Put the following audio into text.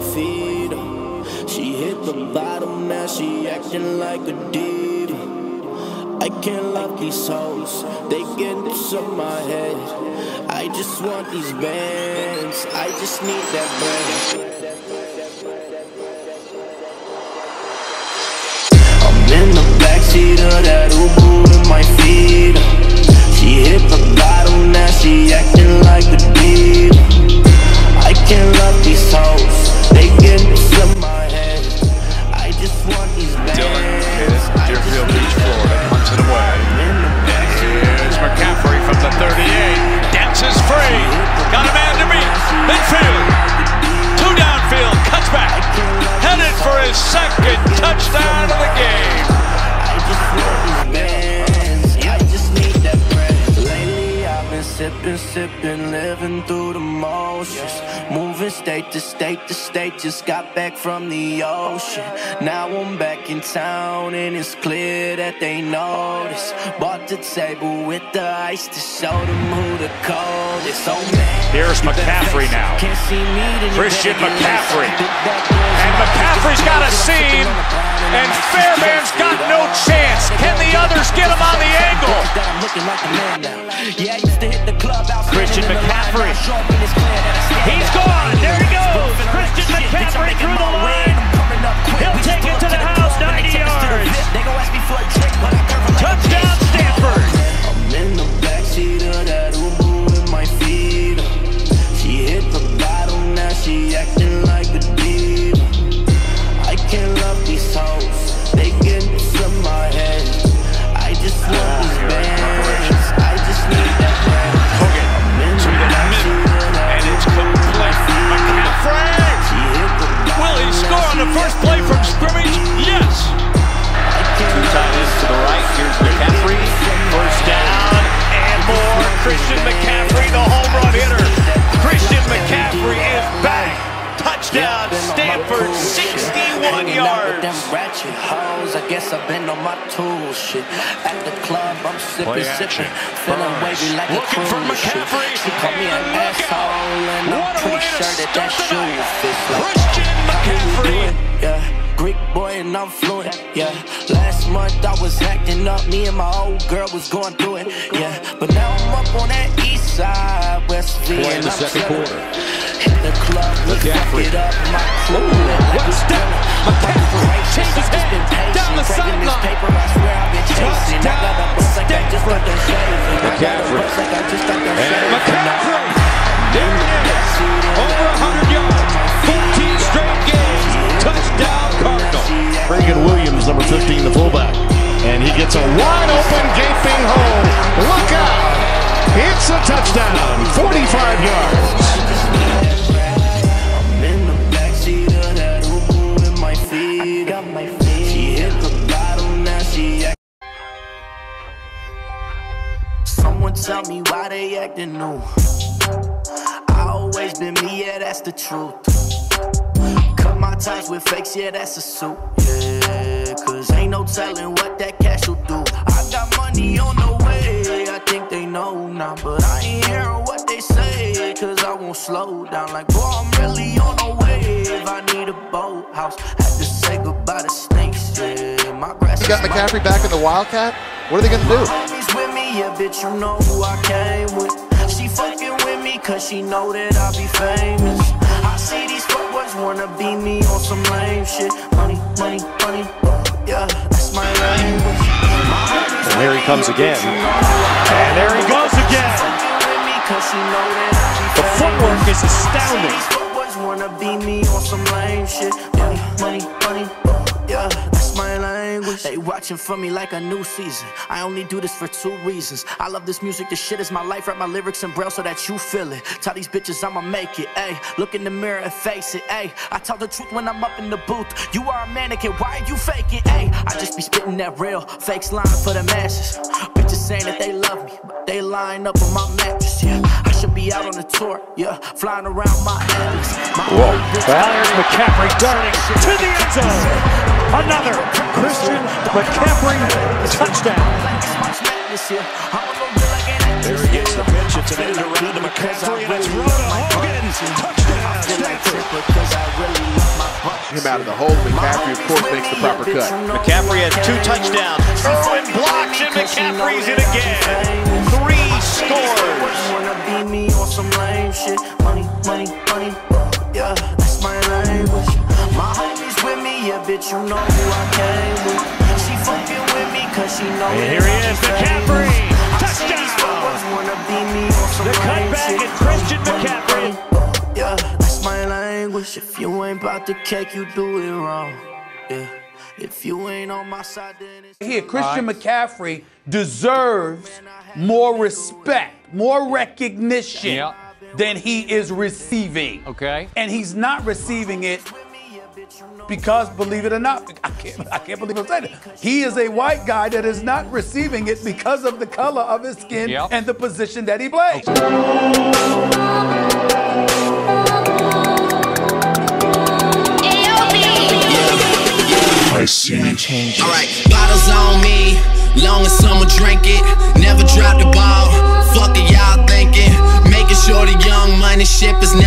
my feet. She hit the bottom, now she acting like a diva. I can't love these hoes, they get this on my head. I just want these bands, I just need that brand. I'm in the backseat of that Uber with my feet up. She hit the bottom, now she acting like a diva. I can't love these hoes, they get this in my head. I just want these bands. Dylan is Deerfield Beach, Florida, punts it away. Here's McCaffrey from the 38, dances free, got a man to beat, midfield, two downfield, cuts back, headed for his second touchdown of the game. I just want these bands, I just need that bread. Lately I've been sipping, sipping, living through the motions, moving state to state to state, just got back from the ocean. Now I'm back in town and it's clear that they notice. Bought the table with the ice to show them who the cold is. Oh man, here's McCaffrey now. Christian McCaffrey. And McCaffrey's got a seam and Fairman's got no chance. Can the others get him on the angle? Christian McCaffrey. He's gone. There he goes. Christian McCaffrey through the line. He'll take it to the house, 90 yards. Touchdown, Stanford. I'm in the backseat of that Uber with my feet up. She hit the bottom, now she acting like a diva. I can't love these hoes, they get from my head. I just want these bands, I just need that bread. I'm in the backseat of that Uber with my feet up. Will he score on the first play from scrimmage? Yes! Two tight ends to the right. Here's McCaffrey. First down and more. Christian McCaffrey, the home run hitter. Christian McCaffrey is back. Touchdown, Stanford, 61 yards. I guess I've been on my tool shit. At the club, I'm sipping, sipping. Feeling wavy like a cruise ship. She called me an asshole and I'm pretty sure that that shoe fits like Greek boy and I'm fluent, yeah. Last month I was acting up, me and my old girl was going through it, yeah. But now I'm up on that east side, West V, and I'm settled. Hit the club, we fuck it up, my crew, and I was done. My preparations, I've just been patient, breaking this paper, I swear I've been chasing. I got a bust like I just got them shaved. I got a bust like I just got them shaved. McCaffrey, there it is, over 100 yards, 14 straight games, touchdown. Braden Williams, number 15, the fullback. And he gets a wide-open, gaping hole. Look out! It's a touchdown, 45 yards. I'm in the backseat of that Uber with my feet. She hit the bottom, now she acting. Someone tell me why they acting new. I always been me, yeah, that's the truth. My times with fakes, yeah, that's a suit. Yeah, cause ain't no telling what that cash will do. I got money on the way, I think they know now. But I ain't hearing what they say, cause I won't slow down. Like, boy, I'm really on the wave. I need a boathouse. Had to say goodbye to snakes, yeah. My grass. You got McCaffrey back in the Wildcat? What are they gonna do? My homies with me, yeah, bitch, you know who I came with. She fucking with me, cause she know that I be famous. I see these fuckboys wanna be me on some lame shit. Money, money, money, yeah, that's my language. And there he comes again. And there he goes again. The footwork is astounding. These fuckboys wanna be me on some lame shit. Money, money, money, yeah, that's my language. They watching for me like a new season. I only do this for two reasons. I love this music, this shit is my life. Write my lyrics in braille so that you feel it. Tell these bitches I'ma make it, ayy. Look in the mirror and face it, ayy. I tell the truth when I'm up in the booth. You are a mannequin, why are you faking, ayy? I just be spitting that real, fakes lying for the masses. Bitches saying that they love me, but they lying up on my mattress, yeah. I should be out on the tour, yeah. Flying around my atlas. Whoa, there's McCaffrey darting to the end zone. Another Christian McCaffrey touchdown. There he gets the pitch. It's an end around to McCaffrey, and it's Rhoda Hogan. Touchdown, Stanford. him out of the hole. McCaffrey, of course, makes the proper cut. McCaffrey has 2 touchdowns. Irwin blocks, and McCaffrey's in again. 3 scores. Wanna beat me on some lame shit. Money, money, money. Yeah, that's my language. My homies with me, yeah, bitch, you know who I came with. She fucking with me, cause she knows. And here he is, McCaffrey. Touchdown. The cutback is Christian McCaffrey. Yeah, that's my language. If you ain't about the cake, you do it wrong. Yeah, if you ain't on my side, then it's here. Christian McCaffrey deserves more respect, more recognition than he is receiving. Okay, and he's not receiving it because, believe it or not, I can't believe I'm saying it. He is a white guy that is not receiving it because of the color of his skin and the position that he plays. I see. All right, bottles on me, long as someone drink it. Never drop the ball, fuck it, y'all thinking. Making sure the young money ship is